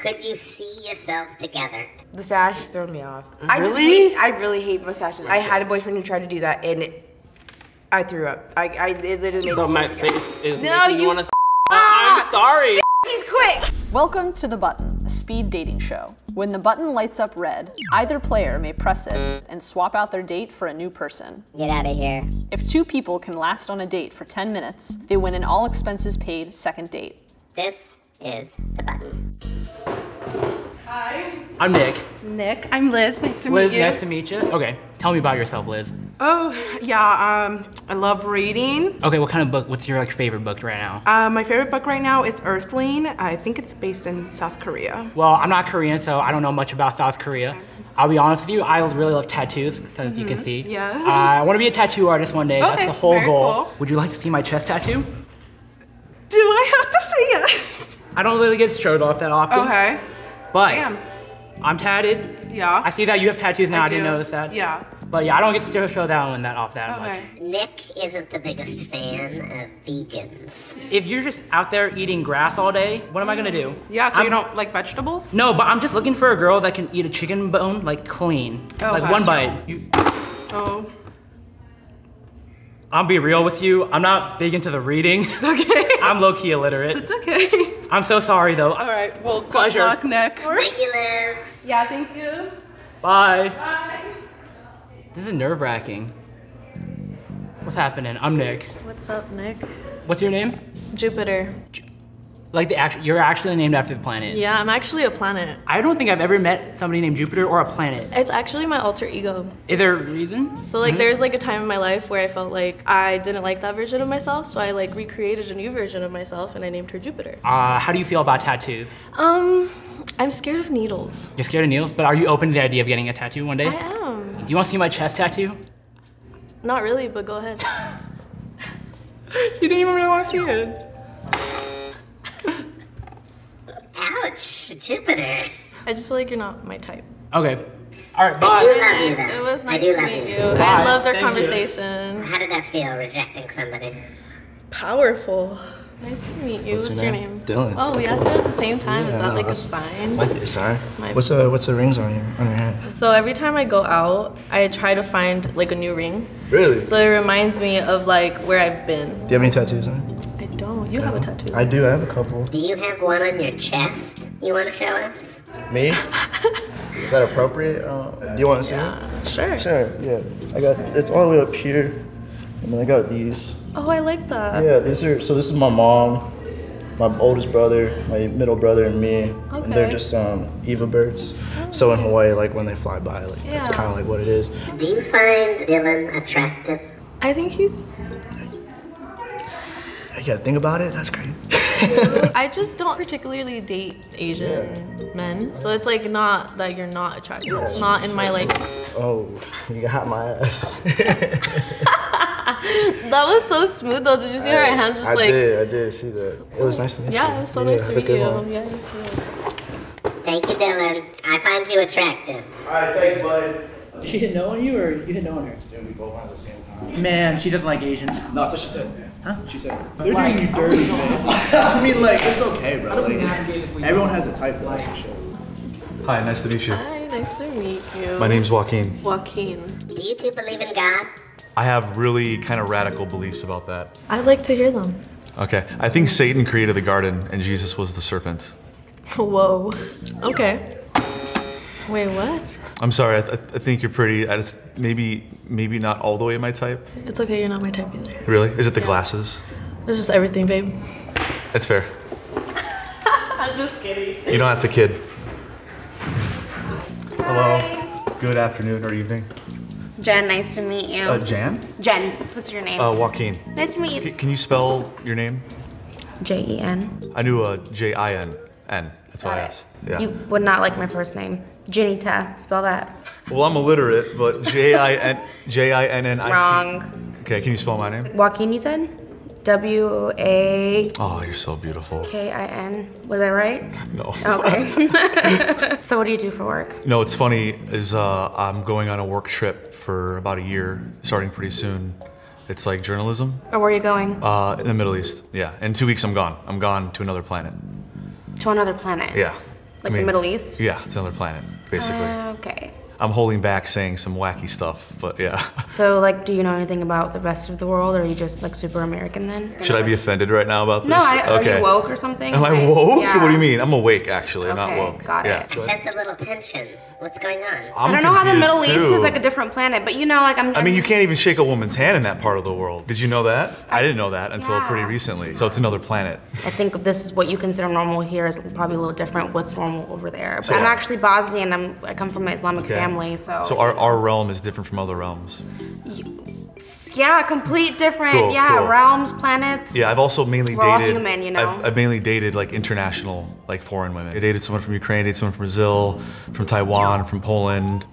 Could you see yourselves together? The sash threw me off. Really? I really hate mustaches. I had a boyfriend who tried to do that, and I threw up. It literally. So my face is making you want to. I'm sorry. He's quick. Welcome to The Button, a speed dating show. When the button lights up red, either player may press it and swap out their date for a new person. Get out of here. If two people can last on a date for 10 minutes, they win an all-expenses-paid second date. This is The Button. Hi. I'm Nick. Nick. I'm Liz. Nice to meet you. Liz, nice to meet you. Okay, tell me about yourself, Liz. Oh, yeah, I love reading. Okay, what kind of book, what's your favorite book right now? My favorite book right now is Earthling. I think it's based in South Korea. Well, I'm not Korean, so I don't know much about South Korea. I'll be honest with you, I really love tattoos, as you can see. Yeah. I want to be a tattoo artist one day, that's the whole goal. Cool. Would you like to see my chest tattoo? Do I have to say yes? I don't really get showed off that often. Okay. But I'm tatted. Yeah. I see that you have tattoos now. I didn't notice that. Yeah. But yeah, I don't get to show that one off that much. Nick isn't the biggest fan of vegans. If you're just out there eating grass all day, what am I gonna do? Yeah, so you don't like vegetables? No, but I'm just looking for a girl that can eat a chicken bone like clean, like one bite. I'll be real with you. I'm not big into the reading. Okay. I'm low-key illiterate. It's okay. I'm so sorry, though. All right. Well, pleasure. Good luck, Nick. Thank you, Liz. Yeah, thank you. Bye. Bye. This is nerve-wracking. What's happening? I'm Nick. What's up, Nick? What's your name? Jupiter. Like the you're actually named after the planet. Yeah, I'm actually a planet. I don't think I've ever met somebody named Jupiter or a planet. It's actually my alter ego. Is there a reason? So like there's like a time in my life where I felt like I didn't like that version of myself, so I like recreated a new version of myself and I named her Jupiter. How do you feel about tattoos? I'm scared of needles. You're scared of needles, but are you open to the idea of getting a tattoo one day? I am. Do you want to see my chest tattoo? Not really, but go ahead. You didn't even really want to see it. Ouch, Jupiter. I just feel like you're not my type. Okay. All right, bye. I do love you, though. It was nice to meet you. I loved our conversation. How did that feel, rejecting somebody? Powerful. Nice to meet you. What's your name? Dylan. Oh, we asked it at the same time. Is that like a sign? Might be a sign. What's the rings on your hand? So every time I go out, I try to find like a new ring. Really? So it reminds me of like where I've been. Do you have any tattoos on it? You have a tattoo. I do, I have a couple. Do you have one on your chest you want to show us? Me? Is that appropriate? Do you want to see it? Sure. Sure, yeah. I got, it's all the way up here, and then I got these. Oh, I like that. Yeah, these are, so this is my mom, my oldest brother, my middle brother, and me. Okay. And they're just Eva birds. Oh, so in Hawaii, like when they fly by, like that's kind of like what it is. Do you find Dylan attractive? I think he's... You gotta think about it, that's crazy. I just don't particularly date Asian men, so it's like not that you're not attracted. It's not in my like... Oh, you got my ass. That was so smooth though, did you see her hands just like... I did see that. It was nice to meet you. Yeah, it was so nice to meet you. Yeah, you too. Thank you, Dylan. I find you attractive. All right, thanks, buddy. She hit no on you or you hit no on her? Yeah, we both went at the same time. Man, she doesn't like Asians. No, that's what she said. Huh? She said, they're doing you dirty, man. I mean, like, it's okay, bro. Like, everyone has a type, like. Hi, nice to meet you. Hi, nice to meet you. My name's Joaquin. Joaquin. Do you two believe in God? I have really kind of radical beliefs about that. I'd like to hear them. Okay, I think Satan created the garden and Jesus was the serpent. Whoa, okay. Wait, what? I'm sorry, I think you're pretty, I just, maybe not all the way my type. It's okay, you're not my type either. Really? Is it the glasses? It's just everything, babe. That's fair. I'm just kidding. You don't have to kid. Hi. Hello, good afternoon or evening. Jen, nice to meet you. Jan? Jen, what's your name? Joaquin. Nice to meet you. Can you spell your name? J-E-N. I knew J-I-N-N. That's why I asked. Yeah. You would not like my first name. Janita, spell that. Well, I'm illiterate, but J-I-N-N-I-T. Wrong. Okay, can you spell my name? Joaquin, you said? W-A... Oh, you're so beautiful. K-I-N. Was I right? No. Okay. So what do you do for work? No, it's funny, is I'm going on a work trip for about a year, starting pretty soon. It's like journalism. Oh, where are you going? In the Middle East, yeah. In 2 weeks, I'm gone. I'm gone to another planet. To another planet? Yeah. Like the Middle East? Yeah, it's another planet, basically. Okay. I'm holding back saying some wacky stuff, but yeah. So like, do you know anything about the rest of the world, or are you just like super American then? Should I be offended right now about this? No, okay. Are you woke or something? Am I woke? Yeah. What do you mean? I'm awake actually, not woke. Got it. Yeah. I sense a little tension. What's going on? I don't know how the Middle East is like a different planet, but you know, like I mean, you can't even shake a woman's hand in that part of the world. Did you know that? I didn't know that until pretty recently. So it's another planet. I think if this is what you consider normal here is probably a little different. What's normal over there? But so, I'm actually Bosnian. I come from an Islamic family. So our realm is different from other realms. Yeah, complete different. Cool, yeah, cool. Realms, planets. Yeah, I've also mainly dated. All human, you know? I've mainly dated like international, like foreign women. I dated someone from Ukraine, I dated someone from Brazil, from Taiwan, from Poland.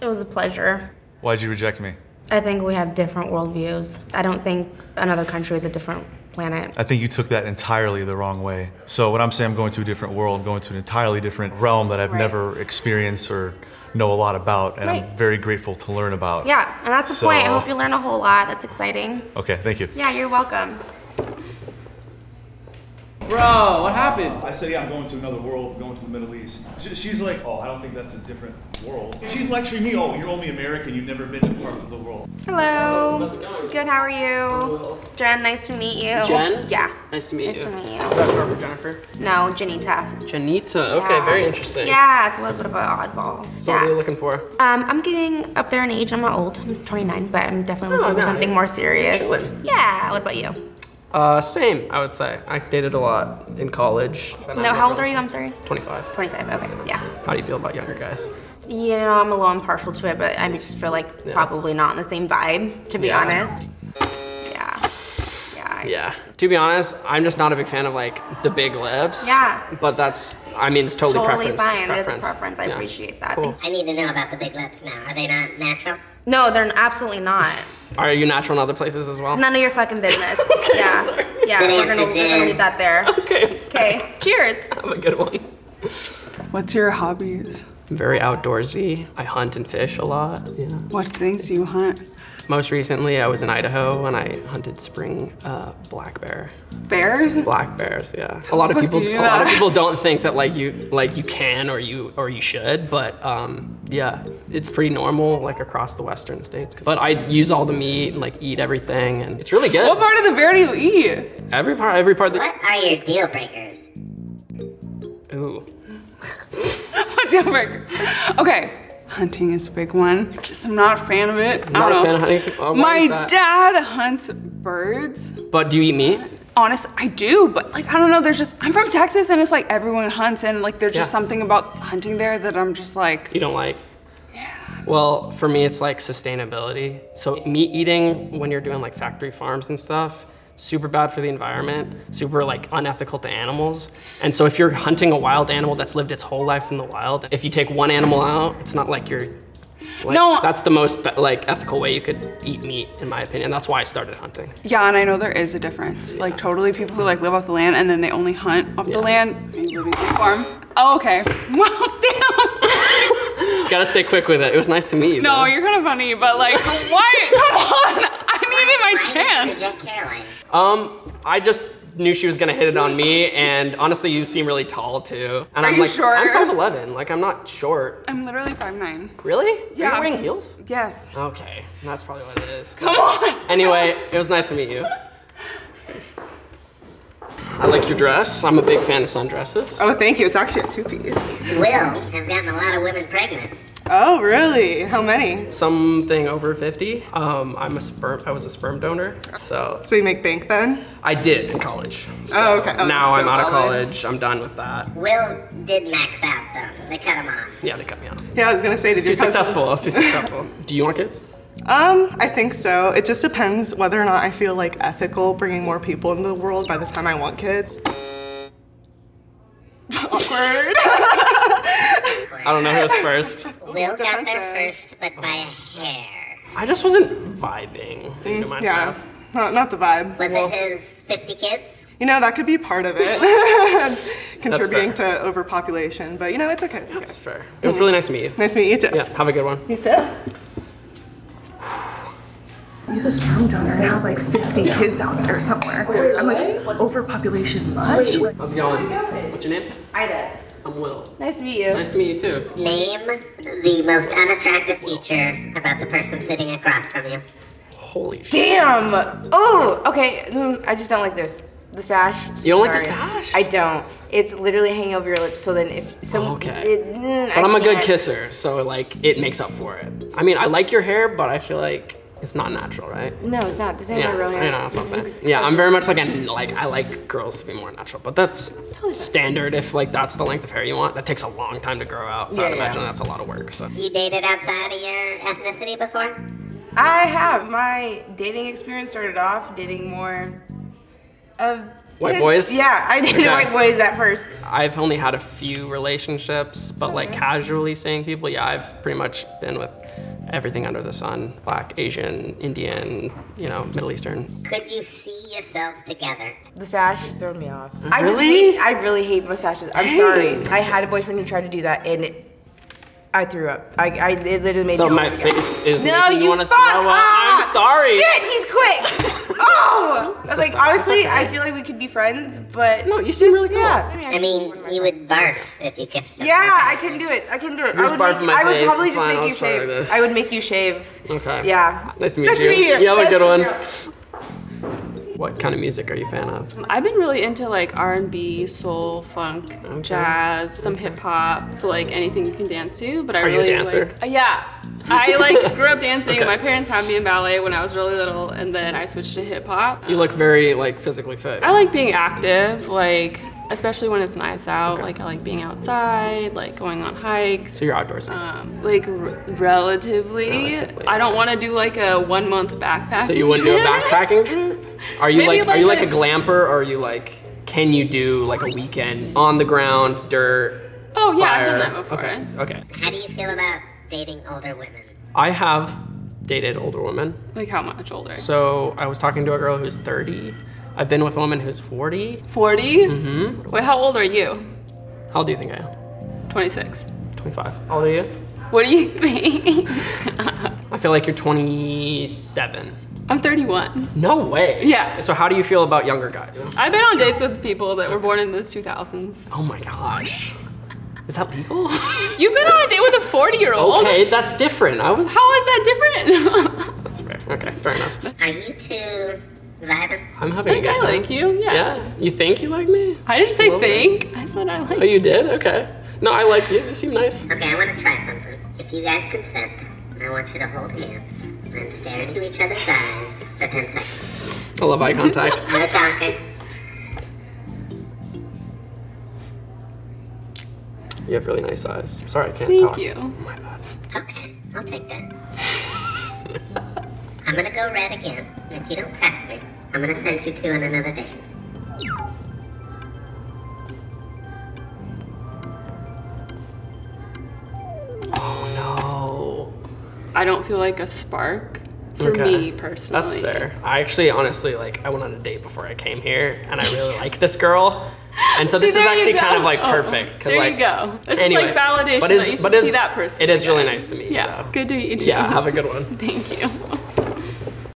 It was a pleasure. Why'd you reject me? I think we have different worldviews. I don't think another country is a different planet. I think you took that entirely the wrong way. So when I'm saying I'm going to a different world, I'm going to an entirely different realm that I've never experienced or know a lot about, and I'm very grateful to learn about. Yeah, and that's the point. I hope you learn a whole lot. That's exciting. Okay, thank you. Yeah, you're welcome. Bro, what happened? I said, yeah, I'm going to another world, I'm going to the Middle East. She's like, oh, I don't think that's a different world. She's lecturing me, oh, you're only American, you've never been to parts of the world. Hello. How's it going? Good, how are you? Hello. Jen, nice to meet you. Jen? Yeah. Nice to meet you. Nice to meet you. Is that short for Jennifer? No, Janita. Janita, okay, very interesting. Yeah, it's a little bit of an oddball. So what are you looking for? I'm getting up there in age, I'm not old, I'm 29, but I'm definitely looking for something more serious. Chilling. Yeah, what about you? Same, I would say. I dated a lot in college. No, how old are you? I'm sorry. 25. 25, okay, yeah. How do you feel about younger guys? You know, I'm a little impartial to it, but I just feel like probably not in the same vibe, to be honest. Yeah. To be honest, I'm just not a big fan of like the big lips. Yeah. But that's, I mean, it's totally preference. Totally fine. Preference. It is a preference. I appreciate that. Cool. I need to know about the big lips now. Are they not natural? No, they're absolutely not. Are you natural in other places as well? None of your fucking business. Okay, yeah. I'm sorry. Yeah. We're gonna leave that there. Okay. I'm sorry. Okay. Cheers. Have a good one. What's your hobbies? I'm very outdoorsy. I hunt and fish a lot. Yeah. What things do you hunt? Most recently, I was in Idaho and I hunted spring black bear. Bears? Black bears, yeah. A lot of people don't think that like you can or you should, but yeah, it's pretty normal like across the Western states. But I use all the meat and like eat everything, and it's really good. What part of the bear do you eat? Every part of the. What are your deal breakers? Ooh. What deal breakers? Okay. Hunting is a big one. Just I'm not a fan of it. Not a fan of hunting? Oh, my dad hunts birds. But do you eat meat? Honest, I do, but like, I don't know, there's just, I'm from Texas and it's like everyone hunts and like there's just something about hunting there that I'm just like. You don't like? Yeah. Well, for me, it's like sustainability. So meat eating when you're doing like factory farms and stuff, super bad for the environment, super like unethical to animals. And so if you're hunting a wild animal that's lived its whole life in the wild, if you take one animal out, it's not like you're, like, no, that's the most like ethical way you could eat meat, in my opinion. That's why I started hunting. Yeah, and I know there is a difference. Yeah. Like totally people who like live off the land and then they only hunt off the land and living on the farm. Oh, okay. Well, damn. Gotta stay quick with it. It was nice to meet you. No, though. You're kind of funny, but like, why? Come on! I needed my chance. I just knew she was gonna hit it on me, and honestly, you seem really tall too. And I'm like, short? I'm 5'11", like I'm not short. I'm literally 5'9". Really? Yeah. Are you wearing heels? Yes. Okay, that's probably what it is. Come on! Anyway, it was nice to meet you. I like your dress. I'm a big fan of sundresses. Oh, thank you. It's actually a two-piece. Will has gotten a lot of women pregnant. Oh, really? How many? Something over 50. I was a sperm donor, so. So you make bank then? I did in college. So okay. Oh, now I'm out of college. I'm done with that. Will did max out though. They cut him off. Yeah, they cut me off. Yeah, I was gonna say, I was too successful. Do you want kids? I think so. It just depends whether or not I feel like ethical bringing more people into the world by the time I want kids. Awkward. I don't know who was first. Will got there first, but by a hair. I just wasn't vibing into my class. Not the vibe. Was it his 50 kids? You know, that could be part of it. Contributing to overpopulation, but you know, it's okay. It's okay. That's fair. It was really nice to meet you. Nice to meet you too. Yeah, have a good one. You too. He's a sperm donor and has like 50 kids out there somewhere. I'm like, overpopulation much? How's it going? What's your name? Ida. I'm Will. Nice to meet you. Nice to meet you too. Name the most unattractive feature about the person sitting across from you. Holy shit. Damn! Oh, okay. I just don't like this. The sash. You don't like the sash? I don't. It's literally hanging over your lips, so then if someone... Oh, okay. But I'm a good kisser, so like, it makes up for it. I mean, I like your hair, but I feel like it's not natural, right? No, it's not. This ain't my real hair. I know, that's what I'm saying. Yeah, I'm very much like, I like girls to be more natural, but that's standard if like that's the length of hair you want. That takes a long time to grow out, so I'd imagine that's a lot of work. So. You dated outside of your ethnicity before? I have. My dating experience started off dating more of... White boys? Yeah, I dated white boys at first. I've only had a few relationships, but like casually seeing people, yeah, I've pretty much been with everything under the sun. Black, Asian, Indian, you know, Middle Eastern. Could you see yourselves together? The sash is throwing me off. Really? I really hate mustaches. I'm sorry. I had a boyfriend who tried to do that and I threw up. It literally made me So my face is making you want to throw up. I'm sorry. Shit, he's quick. Oh! I was like, honestly, I feel like we could be friends, but... No, you seem really cool. Yeah. I mean, you would barf if you kissed him. Yeah, I can do it. I can do it. I would probably just make you shave. I would make you shave. Okay. Yeah. Nice to meet you. You have a good one. What kind of music are you a fan of? I've been really into like R&B, soul, funk, jazz, some hip hop. So like anything you can dance to, but I really like... Are you a dancer? Yeah. I like grew up dancing. Okay. My parents had me in ballet when I was really little, and then I switched to hip hop. You look very like physically fit. I like being active, like especially when it's nice out. Okay. Like I like being outside, like going on hikes. So you're outdoorsy. Like relatively. I don't want to do like a 1 month backpacking. So you wouldn't do a backpacking trip? Are you like are you like a glamper, or are you like can you do like a weekend on the ground, dirt? Oh yeah, fire? I've done that before. Okay. How do you feel about dating older women? I have dated older women. Like how much older? So I was talking to a girl who's 30. I've been with a woman who's 40. 40? Mm-hmm. Wait, how old are you? How old do you think I am? 26. 25. How old are you? What do you think? I feel like you're 27. I'm 31. No way. Yeah. So how do you feel about younger guys? I've been on dates with people that were born in the 2000s. Oh my gosh. Is that legal? You've been on a date with a 40-year-old. Okay, that's different. How is that different? That's fair. Okay, fair enough. Are you two vibing? I'm having a good time. I like you, yeah. You think you like me? I didn't say think. I said I like you. Oh, you did? Okay. No, I like you. You seem nice. Okay, I want to try something. If you guys consent, I want you to hold hands and then stare into each other's eyes for 10 seconds. I love eye contact. No talking. You have really nice eyes. I'm sorry, I can't talk. Thank you. Oh, my bad. Okay, I'll take that. I'm gonna go red again. If you don't press me, I'm gonna send you two on another date. Oh no. I don't feel like a spark for me personally. That's fair. I actually, honestly, like, I went on a date before I came here, and I really like this girl. And so this is actually kind of like perfect. There you go. It's just like validation that you should see that person. It is really nice to meet you. Yeah, good to meet you. Yeah, have a good one. Thank you.